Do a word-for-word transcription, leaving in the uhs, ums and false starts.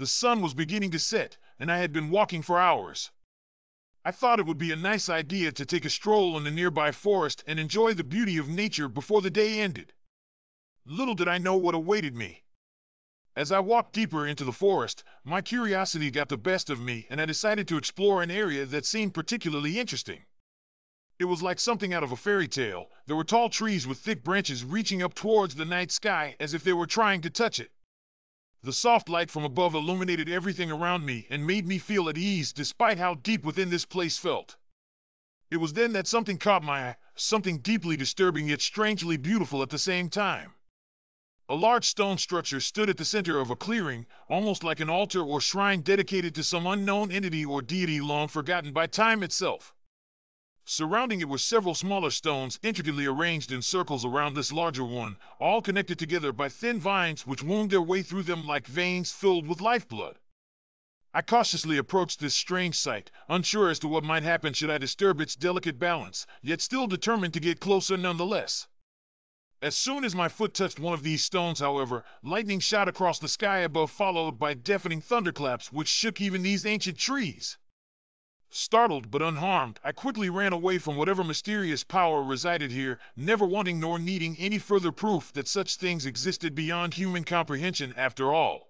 The sun was beginning to set, and I had been walking for hours. I thought it would be a nice idea to take a stroll in the nearby forest and enjoy the beauty of nature before the day ended. Little did I know what awaited me. As I walked deeper into the forest, my curiosity got the best of me, and I decided to explore an area that seemed particularly interesting. It was like something out of a fairy tale. There were tall trees with thick branches reaching up towards the night sky as if they were trying to touch it. The soft light from above illuminated everything around me and made me feel at ease despite how deep within this place felt. It was then that something caught my eye, something deeply disturbing yet strangely beautiful at the same time. A large stone structure stood at the center of a clearing, almost like an altar or shrine dedicated to some unknown entity or deity long forgotten by time itself. Surrounding it were several smaller stones intricately arranged in circles around this larger one, all connected together by thin vines which wound their way through them like veins filled with lifeblood. I cautiously approached this strange sight, unsure as to what might happen should I disturb its delicate balance, yet still determined to get closer nonetheless. As soon as my foot touched one of these stones, however, lightning shot across the sky above, followed by deafening thunderclaps which shook even these ancient trees. Startled but unharmed, I quickly ran away from whatever mysterious power resided here, never wanting nor needing any further proof that such things existed beyond human comprehension after all.